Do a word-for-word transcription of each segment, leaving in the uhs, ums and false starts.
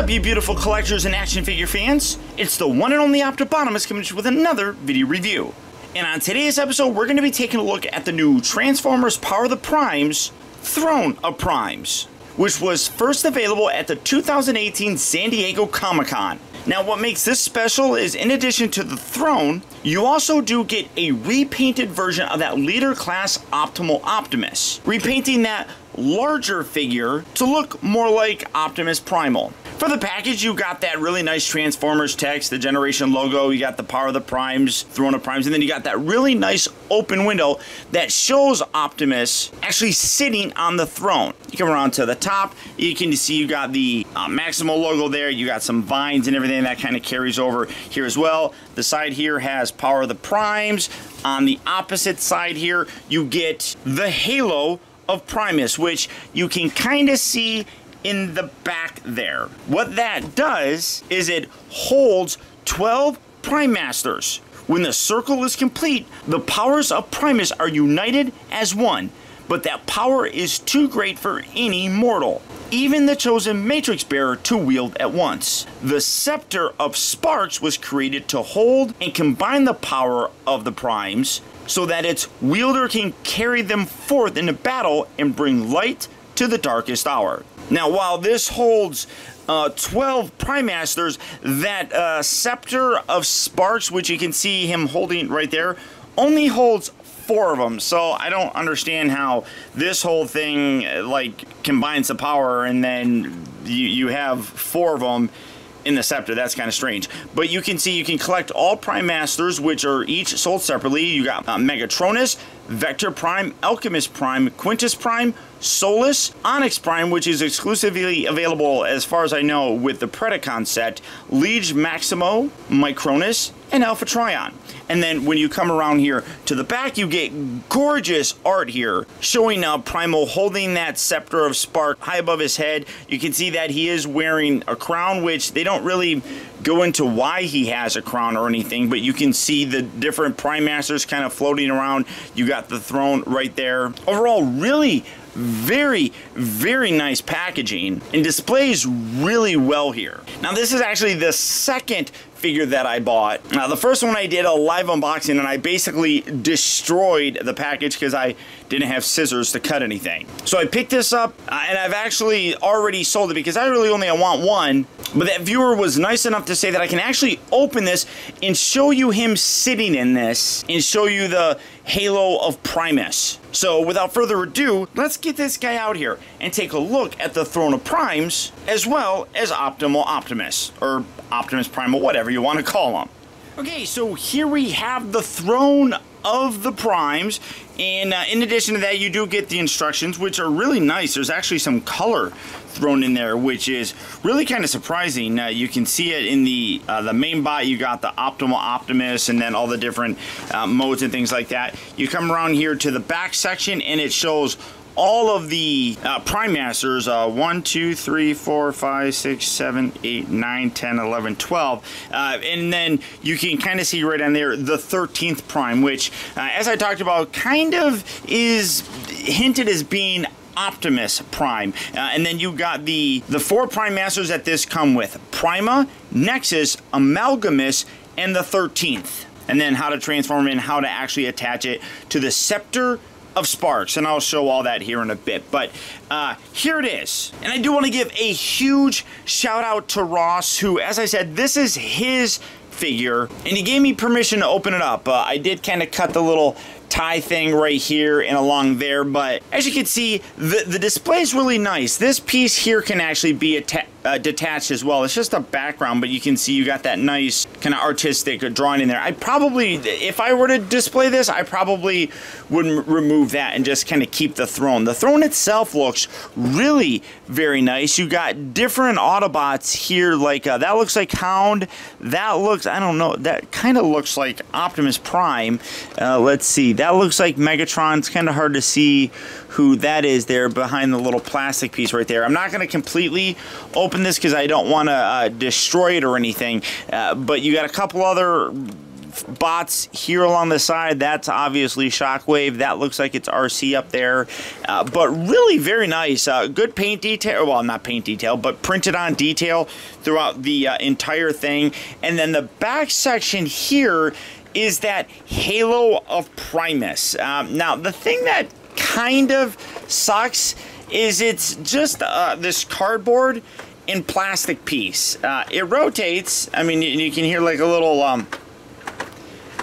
up, you beautiful collectors and action figure fans? It's the one and only Optimus coming with another video review. And on today's episode, we're going to be taking a look at the new Transformers Power of the Primes, Throne of Primes, which was first available at the two thousand eighteen San Diego Comic-Con. Now, what makes this special is, in addition to the throne, you also do get a repainted version of that leader class Optimal Optimus, repainting that larger figure to look more like Optimus Primal. For the package, you got that really nice Transformers text, the Generation logo, you got the Power of the Primes, Throne of Primes, and then you got that really nice open window that shows Optimus actually sitting on the throne. You come around to the top, you can see you got the uh, Maximal logo there, you got some vines and everything that kind of carries over here as well. The side here has Power of the Primes. On the opposite side here, you get the Halo of Primus, which you can kind of see in the back there. What that does is it holds twelve Prime Masters. When the circle is complete, the powers of Primus are united as one, but that power is too great for any mortal, even the chosen Matrix Bearer, to wield at once. The Scepter of Sparks was created to hold and combine the power of the Primes so that its wielder can carry them forth into battle and bring light to the darkest hour. Now, while this holds uh, twelve Prime Masters, that uh, Scepter of Sparks, which you can see him holding right there, only holds four of them. So I don't understand how this whole thing like combines the power and then you, you have four of them in the scepter. That's kind of strange. But you can see you can collect all Prime Masters, which are each sold separately. You got uh, Megatronus, Vector Prime, Alchemist Prime, Quintus Prime, Solus, Onyx Prime, which is exclusively available, as far as I know, with the Predaking set, Liege Maximo, Micronus, and Alpha Trion. And then when you come around here to the back, you get gorgeous art here showing uh, Primal holding that Scepter of Spark high above his head. You can see that he is wearing a crown, which they don't really go into why he has a crown or anything, but you can see the different Prime Masters kind of floating around. You got the throne right there. Overall, really very, very nice packaging and displays really well here. Now, this is actually the second figure that I bought. Now, the first one I did a live unboxing and I basically destroyed the package because I didn't have scissors to cut anything. So I picked this up and I've actually already sold it because I really only want one. But that viewer was nice enough to say that I can actually open this and show you him sitting in this and show you the Halo of Primus. So without further ado, let's get this guy out here and take a look at the Throne of Primes as well as Optimal Optimus or Optimus Primal, whatever you want to call him. Okay, so here we have the Throne of the Primes, and uh, in addition to that, you do get the instructions, which are really nice. There's actually some color thrown in there, which is really kind of surprising. Uh, you can see it in the uh, the main bot. You got the Optimal Optimus and then all the different uh, modes and things like that. You come around here to the back section and it shows all of the uh, Prime Masters, uh, one, two, three, four, five, six, seven, eight, nine, ten, eleven, twelve. Uh, and then you can kind of see right on there the thirteenth Prime, which, uh, as I talked about, kind of is hinted as being Optimus Prime. Uh, and then you got the, the four Prime Masters that this come with: Prima, Nexus, Amalgamous, and the thirteenth. And then how to transform and how to actually attach it to the Scepter of Sparks, and I'll show all that here in a bit. But uh, here it is, and I do want to give a huge shout out to Ross, who, as I said, this is his figure and he gave me permission to open it up. uh, I did kind of cut the little tie thing right here and along there, but as you can see, the, the display is really nice. This piece here can actually be attached Uh, detached as well. It's just a background, but you can see you got that nice kind of artistic drawing in there. I probably, if I were to display this, I probably would remove that and just kind of keep the throne. The throne itself looks really very nice. You got different Autobots here, like uh, that looks like Hound. That looks, I don't know, that kind of looks like Optimus Prime. Uh, let's see, that looks like Megatron. It's kind of hard to see who that is there behind the little plastic piece right there. I'm not going to completely open this because I don't want to uh, destroy it or anything, uh, but you got a couple other bots here along the side, that's obviously Shockwave. That looks like it's R C up there, uh, but really very nice. Uh, good paint detail, well, not paint detail, but printed on detail throughout the uh, entire thing. And then the back section here is that Halo of Primus. Um, now, the thing that kind of sucks is it's just uh, this cardboard and plastic piece. Uh, it rotates. I mean, you, you can hear like a little um,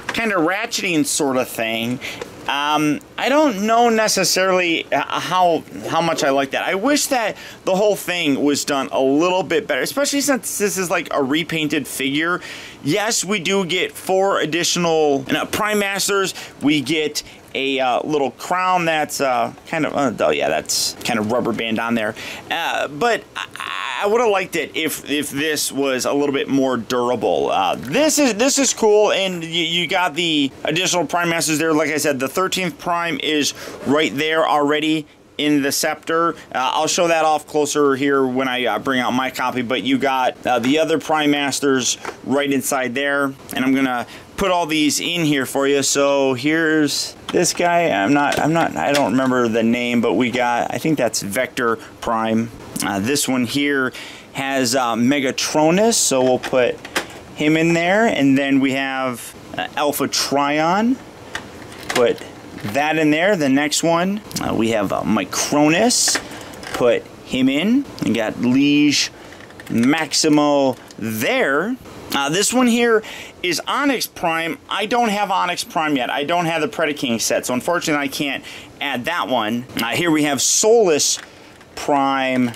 kind of ratcheting sort of thing. Um, I don't know necessarily how how much I like that. I wish that the whole thing was done a little bit better, especially since this is like a repainted figure. Yes, we do get four additional uh, Prime Masters. We get a uh, little crown that's uh, kind of, oh yeah, that's kind of rubber band on there. Uh, but I, I would have liked it if if this was a little bit more durable. Uh, this is this is cool, and you, you got the additional Prime Masters there. Like I said, the thirteenth Prime is right there already in the Scepter. Uh, I'll show that off closer here when I uh, bring out my copy, but you got uh, the other Prime Masters right inside there, and I'm gonna put all these in here for you. So here's this guy. I'm not, I'm not, I don't remember the name, but we got, I think that's Vector Prime. Uh, this one here has uh, Megatronus, so we'll put him in there, and then we have uh, Alpha Trion. Put that in there. The next one, uh, we have uh, Micronus. Put him in. We got Liege Maximo there. Uh, this one here is Onyx Prime. I don't have Onyx Prime yet. I don't have the Predaking set, so unfortunately I can't add that one. Uh, here we have Solus Prime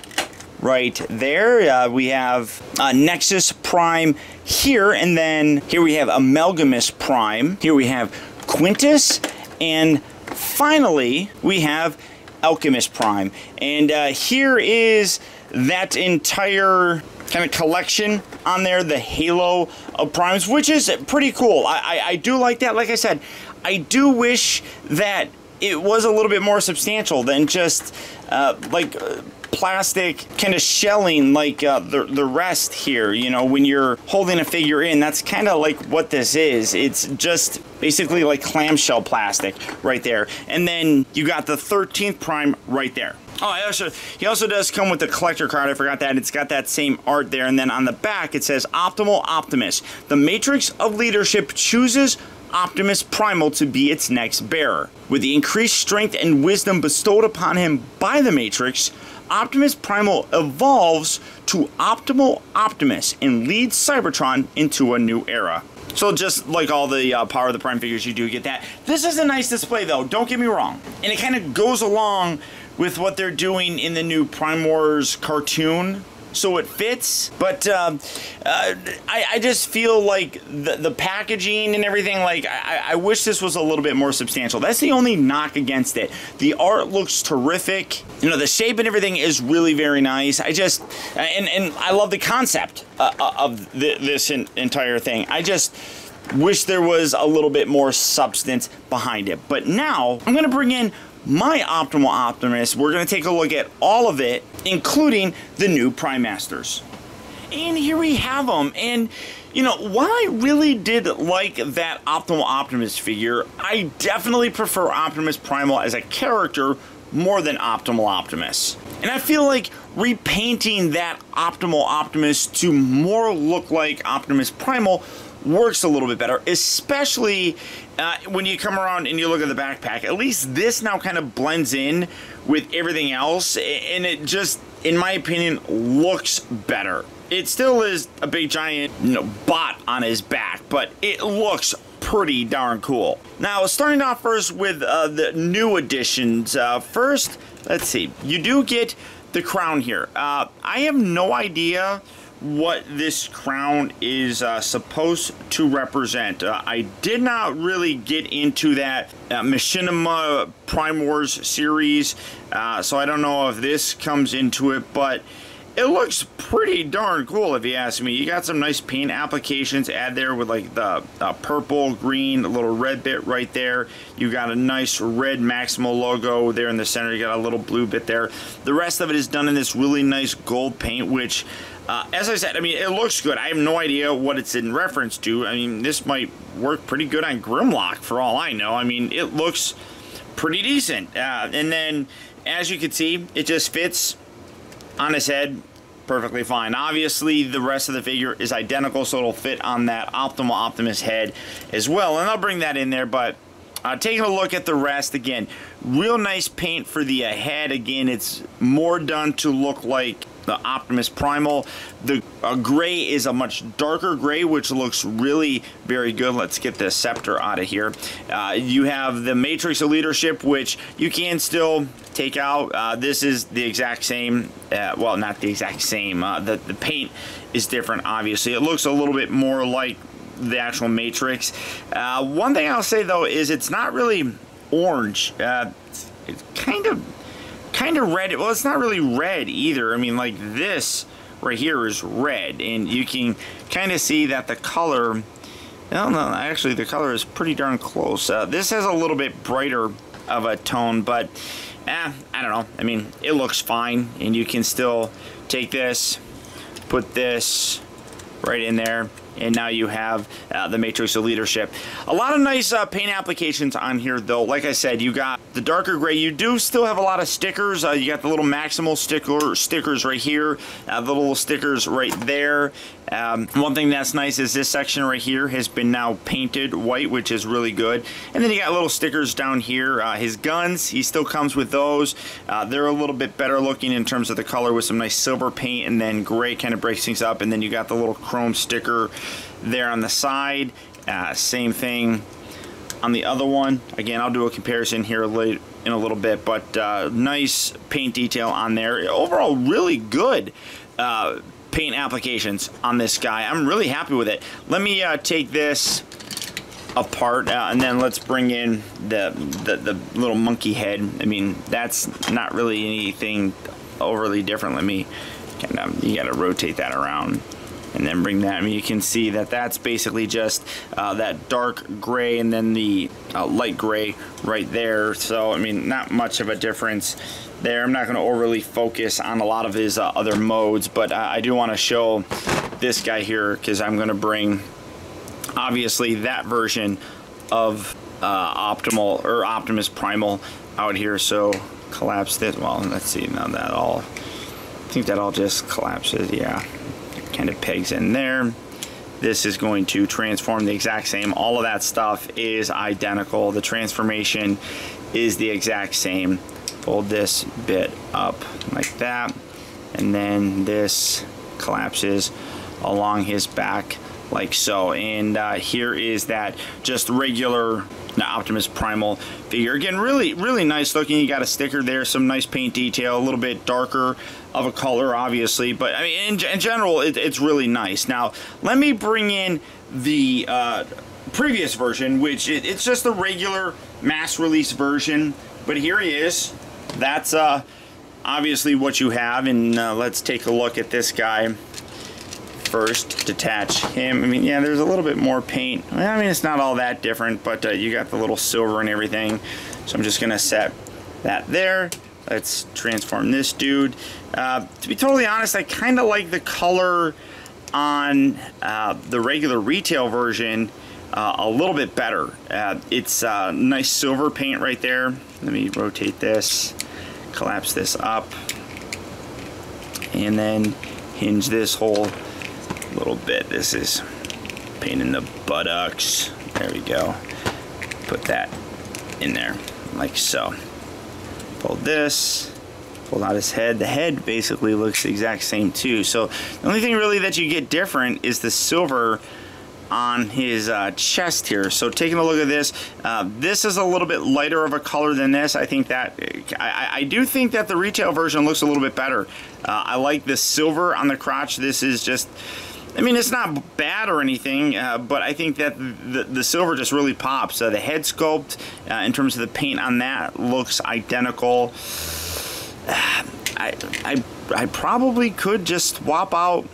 right there. Uh, we have uh, Nexus Prime here, and then here we have Amalgamous Prime. Here we have Quintus, and finally we have Alchemist Prime. And uh, here is that entire kind of collection on there, the Halo of Primes, which is pretty cool. I, I, I do like that. Like I said, I do wish that it was a little bit more substantial than just uh, like uh, plastic kind of shelling like uh, the, the rest here. You know, when you're holding a figure in, that's kind of like what this is. It's just basically like clamshell plastic right there. And then you got the thirteenth Prime right there. Oh, he also, he also does come with a collector card. I forgot that. It's got that same art there. And then on the back, it says Optimal Optimus. The Matrix of Leadership chooses Optimus Primal to be its next bearer. With the increased strength and wisdom bestowed upon him by the Matrix, Optimus Primal evolves to Optimal Optimus and leads Cybertron into a new era. So just like all the uh, Power of the Prime figures, you do get that. This is a nice display, though. Don't get me wrong. And it kind of goes along with what they're doing in the new Prime Wars cartoon, so it fits. But uh, uh, I, I just feel like the, the packaging and everything, like I, I wish this was a little bit more substantial. That's the only knock against it. The art looks terrific. You know, the shape and everything is really very nice. I just, and, and I love the concept uh, of the, this entire thing. I just wish there was a little bit more substance behind it. But now I'm gonna bring in my Optimal Optimus. We're going to take a look at all of it, including the new Prime Masters. And here we have them. And, you know, while I really did like that Optimal Optimus figure, I definitely prefer Optimus Primal as a character more than Optimal Optimus. And I feel like repainting that Optimal Optimus to more look like Optimus Primal works a little bit better, especially uh, when you come around and you look at the backpack. At least this now kind of blends in with everything else, and it just, in my opinion, looks better. It still is a big giant, you know, bot on his back, but it looks pretty darn cool. Now, starting off first with uh, the new additions. Uh, first, let's see, you do get the crown here. Uh, I have no idea what this crown is uh, supposed to represent. Uh, I did not really get into that uh, Machinima Prime Wars series, uh, so I don't know if this comes into it, but it looks pretty darn cool if you ask me. You got some nice paint applications add there with like the uh, purple, green, little red bit right there. You got a nice red Maximal logo there in the center. You got a little blue bit there. The rest of it is done in this really nice gold paint, which Uh, as I said, I mean, it looks good. I have no idea what it's in reference to. I mean, this might work pretty good on Grimlock for all I know. I mean, it looks pretty decent. Uh, and then, as you can see, it just fits on his head perfectly fine. Obviously, the rest of the figure is identical, so it'll fit on that Optimal Optimus head as well. And I'll bring that in there, but... Uh, taking a look at the rest again, real nice paint for the uh, head. Again, it's more done to look like the Optimus Primal. The uh, gray is a much darker gray, which looks really very good. Let's get this scepter out of here. Uh, you have the Matrix of Leadership, which you can still take out. Uh, this is the exact same. Uh, well, not the exact same. Uh, the, the paint is different, obviously. It looks a little bit more like the actual Matrix. Uh, one thing I'll say though is it's not really orange. Uh, it's, it's kind of kind of red. Well, it's not really red either. I mean, like this right here is red, and you can kind of see that the color, no, no, actually the color is pretty darn close. Uh, this has a little bit brighter of a tone, but eh, I don't know. I mean, it looks fine, and you can still take this, put this right in there, and now you have uh, the Matrix of Leadership. A lot of nice uh, paint applications on here, though. Like I said, you got the darker gray. You do still have a lot of stickers. Uh, you got the little Maximal sticker stickers right here, uh, the little stickers right there. Um, one thing that's nice is this section right here has been now painted white, which is really good. And then you got little stickers down here. Uh, his guns, he still comes with those. Uh, they're a little bit better looking in terms of the color with some nice silver paint, and then gray kind of breaks things up. And then you got the little chrome sticker there on the side. Uh, same thing on the other one. Again, I'll do a comparison here later in a little bit, but uh, nice paint detail on there. Overall, really good uh, paint applications on this guy. I'm really happy with it. Let me uh, take this apart uh, and then let's bring in the, the the little monkey head. I mean, that's not really anything overly different. Let me kind of, you got to rotate that around and then bring that. I mean, you can see that that's basically just uh, that dark gray and then the uh, light gray right there. So I mean, not much of a difference there. I'm not going to overly focus on a lot of his uh, other modes, but uh, I do want to show this guy here because I'm going to bring obviously that version of uh, Optimal or Optimus Primal out here. So collapse this. Well, let's see. Now that all, I think that all just collapses. Yeah, kind of pegs in there. This is going to transform the exact same. All of that stuff is identical. The transformation is the exact same. Fold this bit up like that, and then this collapses along his back like so. And uh, here is that just regular Optimus Primal figure. Again, really, really nice looking. You got a sticker there, some nice paint detail, a little bit darker of a color, obviously, but I mean, in, in general, it, it's really nice. Now, let me bring in the uh, previous version, which it, it's just the regular mass release version, but here he is. That's uh, obviously what you have, and uh, let's take a look at this guy first. Detach him. I mean, yeah, there's a little bit more paint. I mean, it's not all that different, but uh, you got the little silver and everything, so I'm just gonna set that there. Let's transform this dude. Uh, to be totally honest, I kind of like the color on uh, the regular retail version uh, a little bit better. Uh, it's uh, nice silver paint right there. Let me rotate this, collapse this up, and then hinge this whole little bit. This is paint in the buttocks. There we go. Put that in there, like so. Fold this, fold out his head. The head basically looks the exact same too. So the only thing really that you get different is the silver on his uh, chest here. So taking a look at this, uh, this is a little bit lighter of a color than this. I think that, I, I do think that the retail version looks a little bit better. Uh, I like the silver on the crotch. This is just, I mean, it's not bad or anything, uh, but I think that the, the silver just really pops. Uh, the head sculpt, uh, in terms of the paint on that, looks identical. Uh, I, I, I probably could just swap out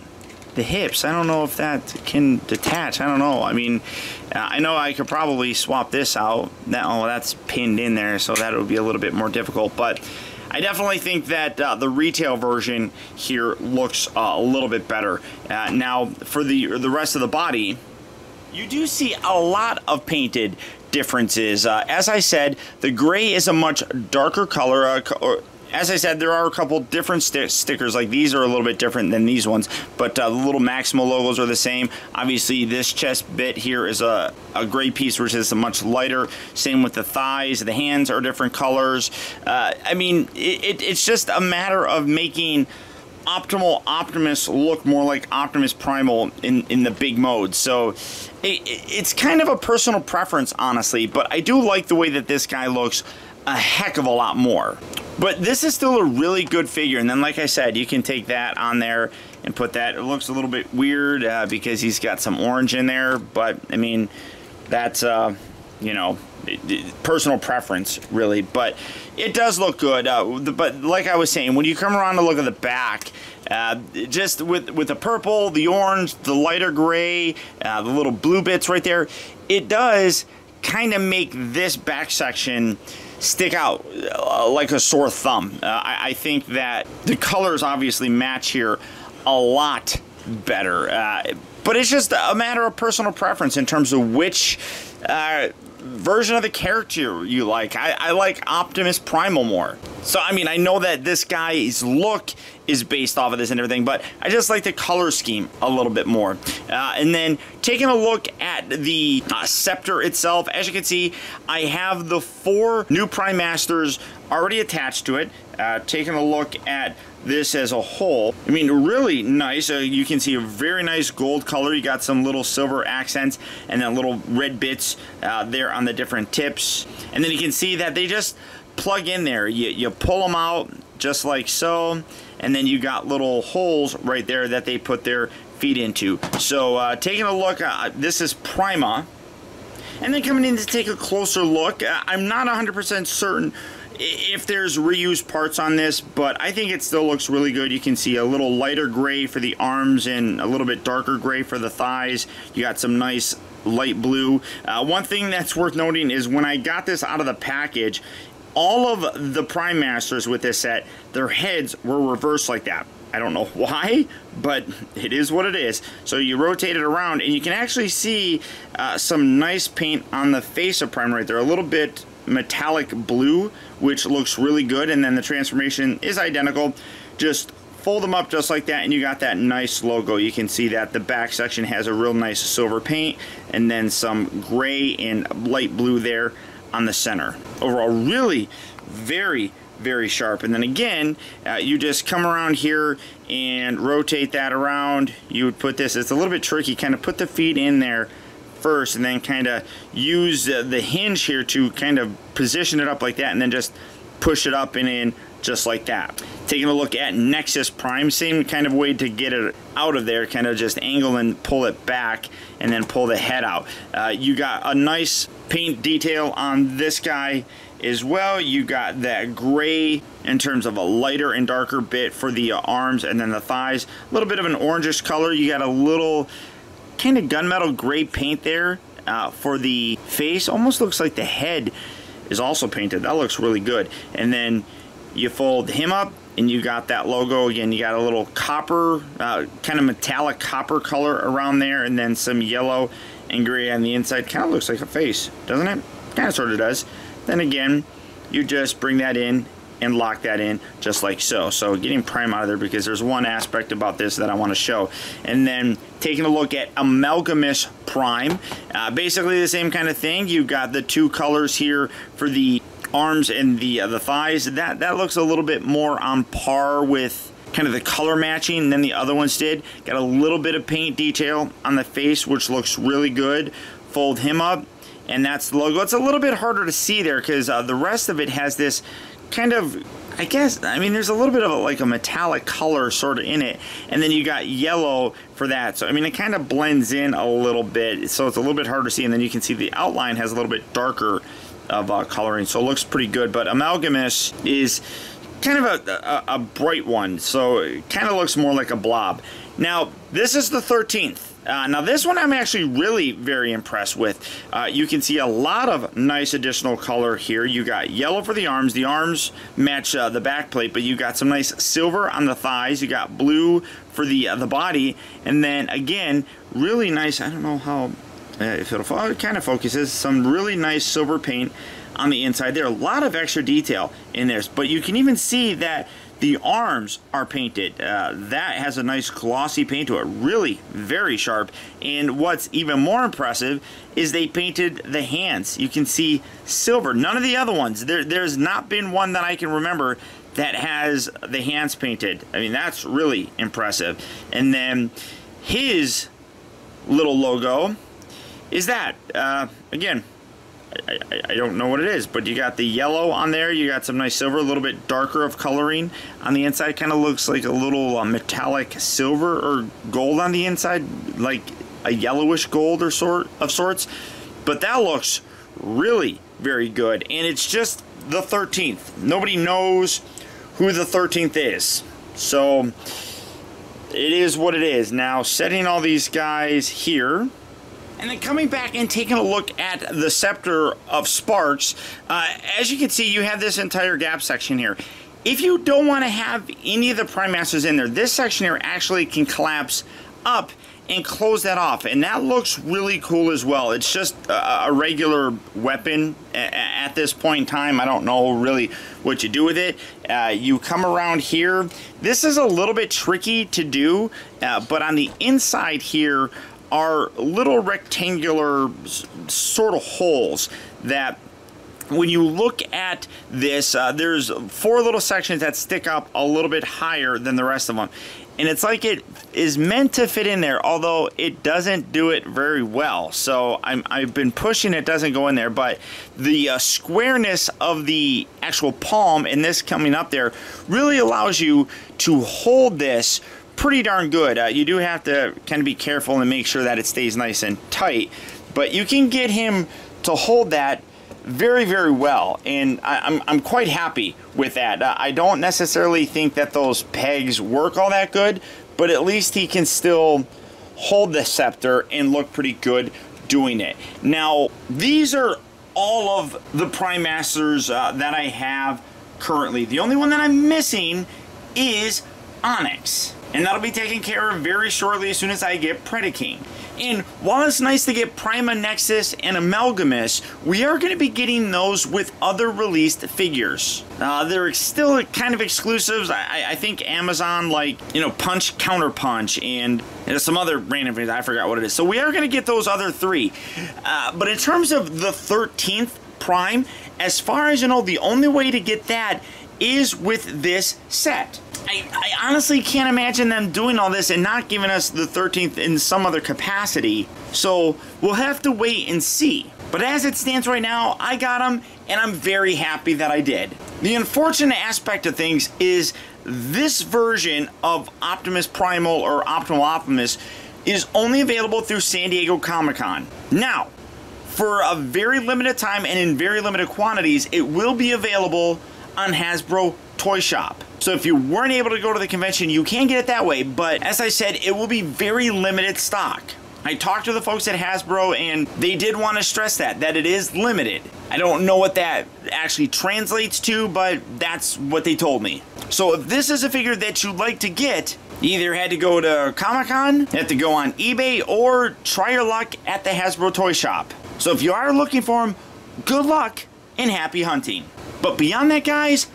the hips. I don't know if that can detach. I don't know. I mean, uh, I know I could probably swap this out. That, oh, that's pinned in there, so that would be a little bit more difficult, but I definitely think that uh, the retail version here looks uh, a little bit better. Uh, now, for the, the rest of the body, you do see a lot of painted differences. Uh, as I said, the gray is a much darker color. Uh, or, As I said, there are a couple different st stickers. Like, these are a little bit different than these ones, but uh, the little Maximal logos are the same. Obviously, this chest bit here is a, a gray piece, which is much lighter. Same with the thighs. The hands are different colors. Uh, I mean, it, it, it's just a matter of making Optimal Optimus look more like Optimus Primal in, in the big mode. So it, it's kind of a personal preference, honestly, but I do like the way that this guy looks a heck of a lot more. But this is still a really good figure. And then, like I said, you can take that on there and put that. It looks a little bit weird uh, because he's got some orange in there. But, I mean, that's, uh, you know, personal preference, really. But it does look good. Uh, but, like I was saying, when you come around to look at the back, uh, just with, with the purple, the orange, the lighter gray, uh, the little blue bits right there, it does kind of make this back section stick out uh, like a sore thumb. Uh, I, I think that the colors obviously match here a lot better, uh, but it's just a matter of personal preference in terms of which uh, version of the character you like. I, I like Optimus Primal more. So, I mean, I know that this guy's look is based off of this and everything, but I just like the color scheme a little bit more. Uh, and then taking a look at the uh, scepter itself, as you can see, I have the four new Prime Masters already attached to it. Uh, taking a look at this as a whole, I mean, really nice. Uh, you can see a very nice gold color. You got some little silver accents and then little red bits uh, there on the different tips. And then you can see that they just plug in there. You, you pull them out just like so, and then you got little holes right there that they put their feet into. So uh, taking a look, uh, this is Prima. And then coming in to take a closer look, uh, I'm not one hundred percent certain if there's reused parts on this, but I think it still looks really good. You can see a little lighter gray for the arms and a little bit darker gray for the thighs. You got some nice light blue. Uh, one thing that's worth noting is when I got this out of the package, all of the Prime Masters with this set, their heads were reversed like that. I don't know why, but it is what it is. So you rotate it around, and you can actually see uh, some nice paint on the face of Prime right there. A little bit metallic blue, which looks really good, and then the transformation is identical. Just fold them up just like that, and you got that nice logo. You can see that the back section has a real nice silver paint, and then some gray and light blue there on the center. Overall, really very, very sharp. And then again, uh, you just come around here and rotate that around. You would put this, it's a little bit tricky, kind of put the feet in there first and then kind of use uh, the hinge here to kind of position it up like that and then just push it up and in just like that. Taking a look at Nexus Prime, same kind of way to get it out of there, kind of just angle and pull it back and then pull the head out. Uh, you got a nice paint detail on this guy as well. You got that gray in terms of a lighter and darker bit for the uh, arms and then the thighs. A little bit of an orangish color. You got a little kind of gunmetal gray paint there uh, for the face. Almost looks like the head is also painted. That looks really good. And then you fold him up and you got that logo again. You got a little copper, uh, kind of metallic copper color around there, and then some yellow and gray on the inside. Kind of looks like a face, doesn't it? Kind of sort of does. Then again, you just bring that in and lock that in just like so. So getting Prime out of there because there's one aspect about this that I want to show. And then taking a look at Amalgamous Prime, uh, basically the same kind of thing. You've got the two colors here for the arms and the uh, the thighs. That that looks a little bit more on par with kind of the color matching than the other ones did. Got a little bit of paint detail on the face, which looks really good. Fold him up, and that's the logo. It's a little bit harder to see there because uh, the rest of it has this kind of, I guess, I mean, there's a little bit of a, like a metallic color sort of in it, and then you got yellow for that. So, I mean, it kind of blends in a little bit, so it's a little bit harder to see, and then you can see the outline has a little bit darker of uh, coloring, so it looks pretty good. But Amalgamous is kind of a, a, a bright one, so it kind of looks more like a blob. Now, this is the thirteenth. Uh, now this one I'm actually really very impressed with. Uh, you can see a lot of nice additional color here. You got yellow for the arms. The arms match uh, the back plate, but you got some nice silver on the thighs. You got blue for the uh, the body, and then again, really nice. I don't know how uh, if it'll it kind of focuses. Some really nice silver paint on the inside. There are a lot of extra detail in this, but you can even see that the arms are painted. Uh, that has a nice glossy paint to it, really very sharp. And what's even more impressive is they painted the hands. You can see silver. None of the other ones, there, there's not been one that I can remember that has the hands painted. I mean, that's really impressive. And then his little logo is that, uh, again, I, I, I don't know what it is, but you got the yellow on there. You got some nice silver, a little bit darker of coloring on the inside. Kind of looks like a little uh, metallic silver or gold on the inside, like a yellowish gold or sort of sorts. But that looks really very good, and it's just the thirteenth. Nobody knows who the thirteenth is, so it is what it is. Now, setting all these guys here, and then coming back and taking a look at the Scepter of Sparks, uh, as you can see, you have this entire gap section here. If you don't want to have any of the Prime Masters in there, this section here actually can collapse up and close that off, and that looks really cool as well. It's just a regular weapon at this point in time. I don't know really what you do with it. Uh, you come around here. This is a little bit tricky to do, uh, but on the inside here are little rectangular sort of holes that when you look at this, uh, there's four little sections that stick up a little bit higher than the rest of them. And it's like it is meant to fit in there, although it doesn't do it very well. So I'm, I've been pushing it doesn't go in there, but the uh, squareness of the actual palm and this coming up there really allows you to hold this pretty darn good. Uh, you do have to kind of be careful and make sure that it stays nice and tight, but you can get him to hold that very, very well, and I, I'm, I'm quite happy with that. Uh, I don't necessarily think that those pegs work all that good, but at least he can still hold the scepter and look pretty good doing it. Now, these are all of the Prime Masters uh, that I have currently. The only one that I'm missing is Onyx, and that'll be taken care of very shortly as soon as I get Predaking. And while it's nice to get Prima, Nexus, and Amalgamous, we are going to be getting those with other released figures. Uh, they're still kind of exclusives. I, I think Amazon, like, you know, Punch Counter Punch and you know, some other random things. I forgot what it is. So we are going to get those other three. Uh, but in terms of the thirteenth Prime, as far as you know, the only way to get that is with this set. I, I honestly can't imagine them doing all this and not giving us the thirteenth in some other capacity, so we'll have to wait and see. But as it stands right now, I got them, and I'm very happy that I did. The unfortunate aspect of things is this version of Optimus Primal or Optimal Optimus is only available through San Diego Comic-Con. Now, for a very limited time and in very limited quantities, it will be available on Hasbro Toy Shop. So if you weren't able to go to the convention, you can get it that way, but as I said, it will be very limited stock. I talked to the folks at Hasbro, and they did want to stress that, that it is limited. I don't know what that actually translates to, but that's what they told me. So if this is a figure that you'd like to get, you either had to go to Comic-Con, had to go on eBay, or try your luck at the Hasbro Toy Shop. So if you are looking for them, good luck and happy hunting. But beyond that, guys,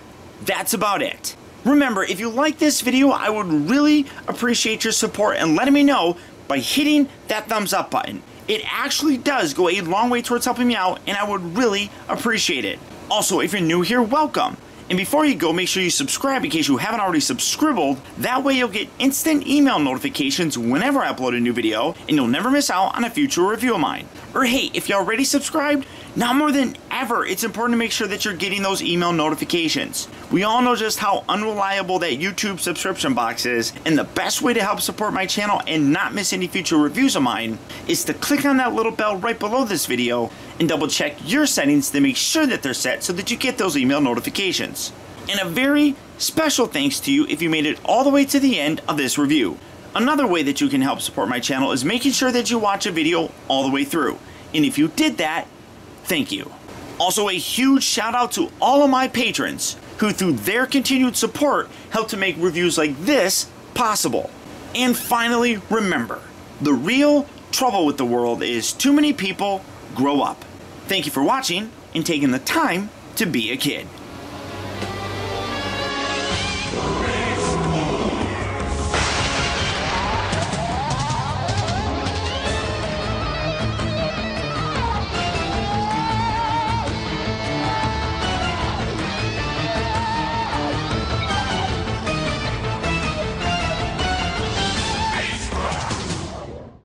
that's about it. Remember, if you like this video, I would really appreciate your support and letting me know by hitting that thumbs up button. It actually does go a long way towards helping me out, and I would really appreciate it. Also, if you're new here, welcome. And before you go, make sure you subscribe in case you haven't already subscribed. That way you'll get instant email notifications whenever I upload a new video, and you'll never miss out on a future review of mine. Or hey, if you already subscribed, now more than ever, it's important to make sure that you're getting those email notifications. We all know just how unreliable that YouTube subscription box is, and the best way to help support my channel and not miss any future reviews of mine is to click on that little bell right below this video and double check your settings to make sure that they're set so that you get those email notifications. And a very special thanks to you if you made it all the way to the end of this review. Another way that you can help support my channel is making sure that you watch a video all the way through. And if you did that, thank you. Also, a huge shout out to all of my patrons who, through their continued support, help to make reviews like this possible. And finally, remember, the real trouble with the world is too many people grow up. Thank you for watching and taking the time to be a kid.